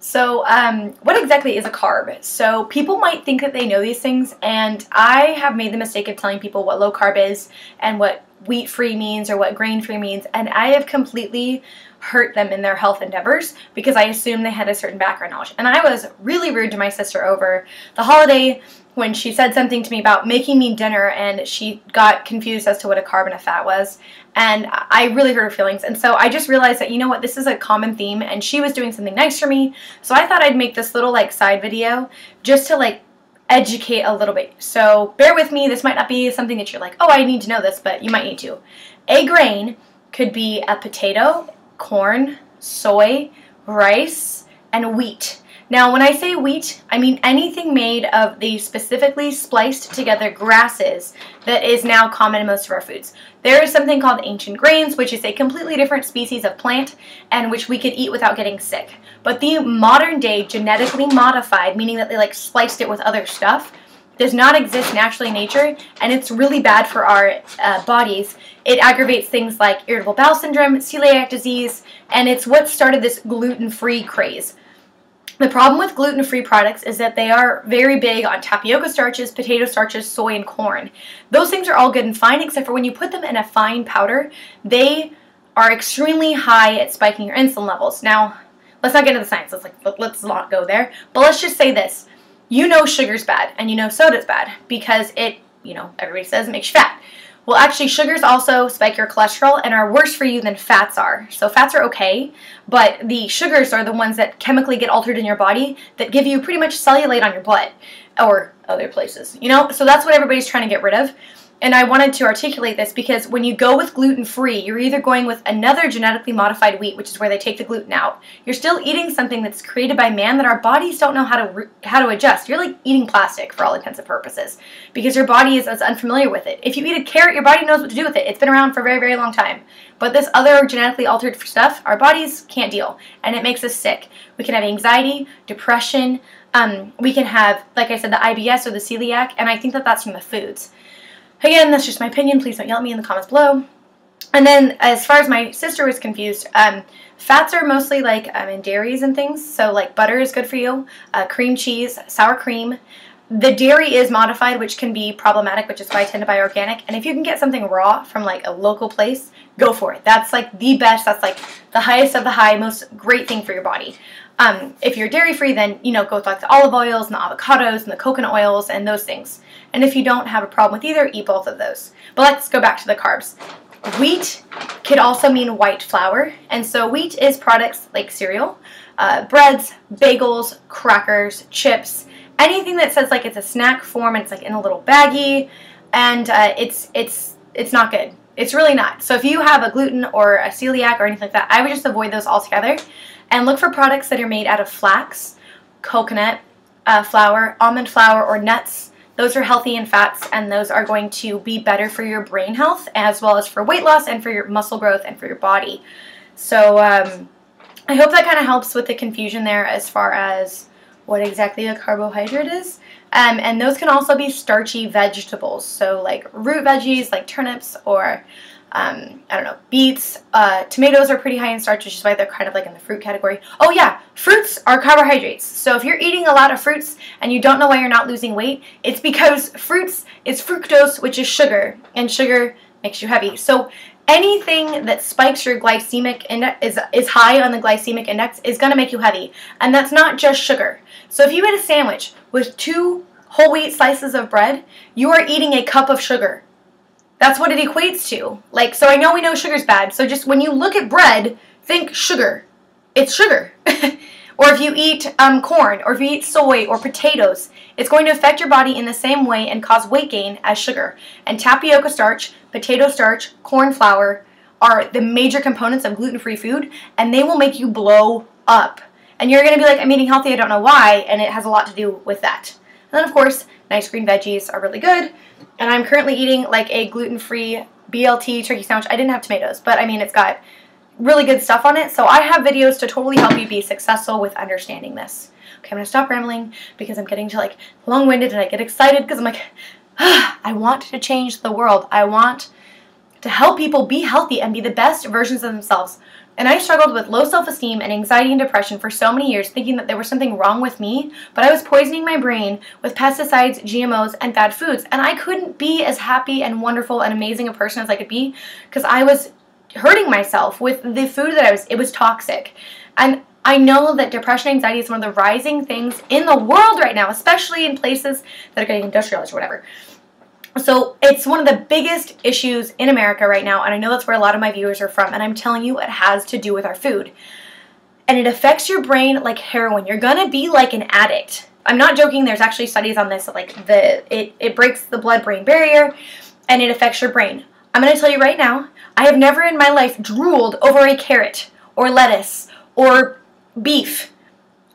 So what exactly is a carb? So people might think that they know these things, and I have made the mistake of telling people what low carb is and what wheat-free means or what grain-free means, and I have completely hurt them in their health endeavors because I assumed they had a certain background knowledge. And I was really rude to my sister over the holiday when she said something to me about making me dinner, and she got confused as to what a carb and a fat was, and I really hurt her feelings. And so I just realized that, you know what, this is a common theme, and she was doing something nice for me, so I thought I'd make this little like side video just to like educate a little bit. So bear with me, this might not be something that you're like, oh, I need to know this, but you might need to. A grain could be a potato, corn, soy, rice, and wheat. Now, when I say wheat, I mean anything made of the specifically spliced together grasses that is now common in most of our foods. There is something called ancient grains, which is a completely different species of plant and which we could eat without getting sick. But the modern day genetically modified, meaning that they like spliced it with other stuff, does not exist naturally in nature, and it's really bad for our bodies. It aggravates things like irritable bowel syndrome, celiac disease, and it's what started this gluten-free craze. The problem with gluten-free products is that they are very big on tapioca starches, potato starches, soy, and corn. Those things are all good and fine, except for when you put them in a fine powder, they are extremely high at spiking your insulin levels. Now, let's not get into the science. Let's not go there. But let's just say this. You know sugar's bad, and you know soda's bad, because it, you know, everybody says it makes you fat. Well, actually, sugars also spike your cholesterol and are worse for you than fats are. So fats are okay, but the sugars are the ones that chemically get altered in your body that give you pretty much cellulite on your blood or other places, you know? So that's what everybody's trying to get rid of. And I wanted to articulate this because when you go with gluten-free, you're either going with another genetically modified wheat, which is where they take the gluten out. You're still eating something that's created by man that our bodies don't know how to adjust. You're like eating plastic for all intents and purposes because your body is as unfamiliar with it. If you eat a carrot, your body knows what to do with it. It's been around for a very, very long time. But this other genetically altered stuff, our bodies can't deal, and it makes us sick. We can have anxiety, depression. We can have, like I said, the IBS or the celiac, and I think that that's from the foods. Again, that's just my opinion. Please don't yell at me in the comments below. And then as far as my sister was confused, fats are mostly like in dairies and things. So like butter is good for you, cream cheese, sour cream. The dairy is modified, which can be problematic, which is why I tend to buy organic. And if you can get something raw from like a local place, go for it. That's like the best. That's like the highest of the high, most great thing for your body. If you're dairy free, then, you know, go with like the olive oils and the avocados and the coconut oils and those things. And if you don't have a problem with either, eat both of those. But let's go back to the carbs. Wheat could also mean white flour. And so wheat is products like cereal, breads, bagels, crackers, chips, anything that says like it's a snack form and it's like in a little baggie, and it's not good. It's really not. So if you have a gluten or a celiac or anything like that, I would just avoid those altogether and look for products that are made out of flax, coconut flour, almond flour, or nuts. Those are healthy in fats, and those are going to be better for your brain health as well as for weight loss and for your muscle growth and for your body. So I hope that kind of helps with the confusion there as far as what exactly a carbohydrate is. And those can also be starchy vegetables, so like root veggies like turnips or I don't know, beets. Tomatoes are pretty high in starch, which is why they're kind of like in the fruit category. Oh yeah, fruits are carbohydrates. So if you're eating a lot of fruits and you don't know why you're not losing weight, it's because fruits is fructose, which is sugar, and sugar makes you heavy. So anything that spikes your glycemic index, is high on the glycemic index, is going to make you heavy. And that's not just sugar. So if you had a sandwich with 2 whole wheat slices of bread, you are eating a cup of sugar. That's what it equates to. Like, so I know we know sugar's bad. So just when you look at bread, think sugar. It's sugar. Or if you eat corn, or if you eat soy or potatoes, it's going to affect your body in the same way and cause weight gain as sugar. And tapioca starch, potato starch, corn flour are the major components of gluten-free food, and they will make you blow up. And you're going to be like, I'm eating healthy, I don't know why, and it has a lot to do with that. And then, of course, nice green veggies are really good. And I'm currently eating like a gluten-free BLT turkey sandwich. I didn't have tomatoes, but I mean, it's got really good stuff on it. So I have videos to totally help you be successful with understanding this. Okay, I'm going to stop rambling because I'm getting to like long-winded, and I get excited because I'm like, ah, I want to change the world. I want to help people be healthy and be the best versions of themselves. And I struggled with low self-esteem and anxiety and depression for so many years, thinking that there was something wrong with me, but I was poisoning my brain with pesticides, GMOs, and bad foods, and I couldn't be as happy and wonderful and amazing a person as I could be because I was hurting myself with the food that it was toxic. And I know that depression and anxiety is one of the rising things in the world right now, especially in places that are getting industrialized or whatever. So it's one of the biggest issues in America right now, and I know that's where a lot of my viewers are from, and I'm telling you it has to do with our food. And it affects your brain like heroin. You're going to be like an addict. I'm not joking. There's actually studies on this. Like it breaks the blood-brain barrier, and it affects your brain. I'm going to tell you right now, I have never in my life drooled over a carrot or lettuce or beef.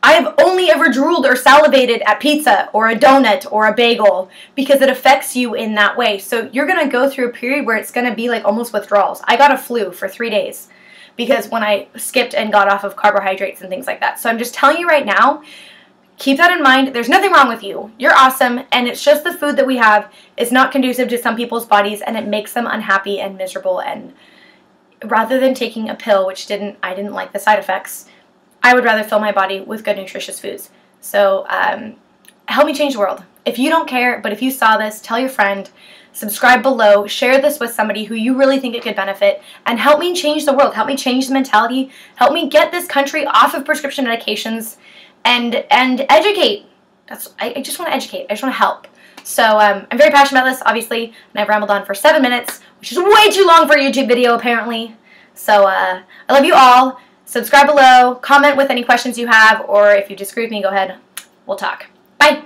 I have only ever drooled or salivated at pizza or a donut or a bagel because it affects you in that way. So you're going to go through a period where it's going to be like almost withdrawals. I got a flu for 3 days because when I skipped and got off of carbohydrates and things like that. So I'm just telling you right now, keep that in mind. There's nothing wrong with you. You're awesome, and it's just the food that we have is not conducive to some people's bodies, and it makes them unhappy and miserable. And rather than taking a pill, which I didn't like the side effects, I would rather fill my body with good, nutritious foods. So help me change the world. If you don't care, but if you saw this, tell your friend, subscribe below, share this with somebody who you really think it could benefit, and help me change the world. Help me change the mentality. Help me get this country off of prescription medications and educate. I just want to educate. I just want to help. So I'm very passionate about this, obviously, and I've rambled on for 7 minutes, which is way too long for a YouTube video, apparently. So I love you all. Subscribe below, comment with any questions you have, or if you disagree with me, go ahead. We'll talk. Bye.